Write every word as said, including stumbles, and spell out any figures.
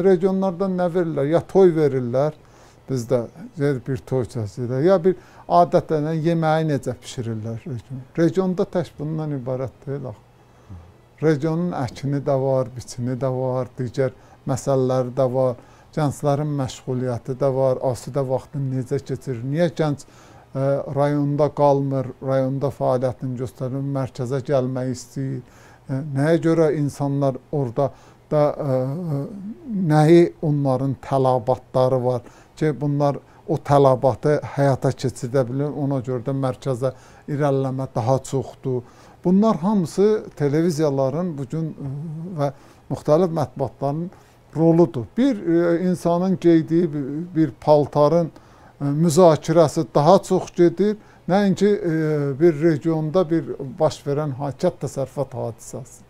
Regionlardan ne verirler? Ya toy verirler, bizde bir toy çeşidi, ya bir adətlə yeməyi necə pişirirlər region. Regionda tək bundan ibarət deyil. Regionun əkini də var, biçini də var, digər məsələləri də var, gənclərin məşğuliyyəti də var, asudə vaxtını necə keçirir, niyə gənc e, rayonda qalmır, rayonda fəaliyyətini göstərir, mərkəzə gəlmək istəyir, e, nəyə görə insanlar orada da e, nəyi onların tələbatları var ki, bunlar o tələbatı həyata keçirə bilir, ona görə də mərkəzə irəliləmə daha çoxdur. Bunlar hamısı televiziyaların bugün e, və müxtəlif mətbuatların roludur. Bir e, insanın geydiyi bir paltarın e, müzakirəsi daha çox gedir, nəinki e, bir regionda bir baş verən hakikət təsərrüfat hadisəsi.